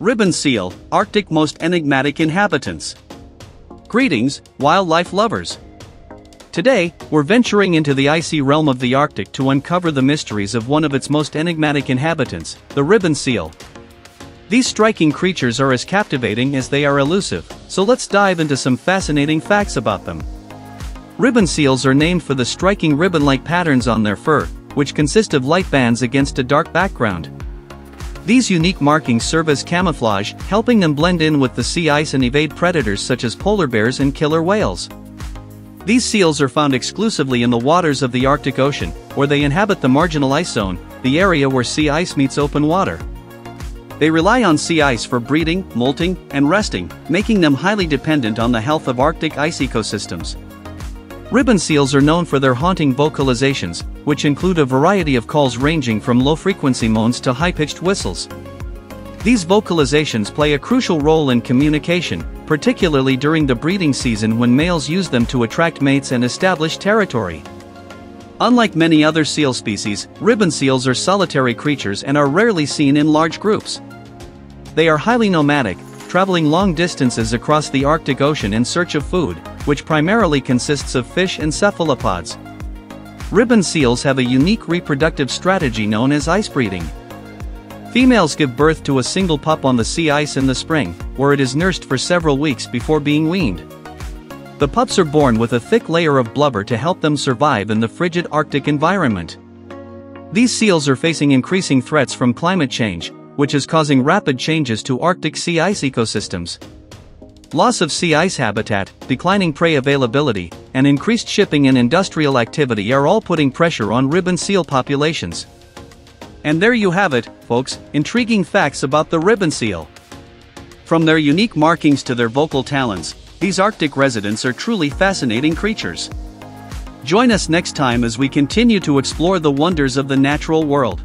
Ribbon Seal, Arctic most enigmatic inhabitants. Greetings, wildlife lovers. Today, we're venturing into the icy realm of the Arctic to uncover the mysteries of one of its most enigmatic inhabitants, the ribbon seal. These striking creatures are as captivating as they are elusive, so let's dive into some fascinating facts about them. Ribbon seals are named for the striking ribbon-like patterns on their fur, which consist of light bands against a dark background. These unique markings serve as camouflage, helping them blend in with the sea ice and evade predators such as polar bears and killer whales. These seals are found exclusively in the waters of the Arctic Ocean, where they inhabit the marginal ice zone, the area where sea ice meets open water. They rely on sea ice for breeding, molting, and resting, making them highly dependent on the health of Arctic ice ecosystems. Ribbon seals are known for their haunting vocalizations, which include a variety of calls ranging from low-frequency moans to high-pitched whistles. These vocalizations play a crucial role in communication, particularly during the breeding season when males use them to attract mates and establish territory. Unlike many other seal species, ribbon seals are solitary creatures and are rarely seen in large groups. They are highly nomadic, traveling long distances across the Arctic Ocean in search of food, which primarily consists of fish and cephalopods. Ribbon seals have a unique reproductive strategy known as ice breeding. Females give birth to a single pup on the sea ice in the spring, where it is nursed for several weeks before being weaned. The pups are born with a thick layer of blubber to help them survive in the frigid Arctic environment. These seals are facing increasing threats from climate change, which is causing rapid changes to Arctic sea ice ecosystems. Loss of sea ice habitat, declining prey availability, and increased shipping and industrial activity are all putting pressure on ribbon seal populations. And there you have it, folks, intriguing facts about the ribbon seal. From their unique markings to their vocal talents, these Arctic residents are truly fascinating creatures. Join us next time as we continue to explore the wonders of the natural world.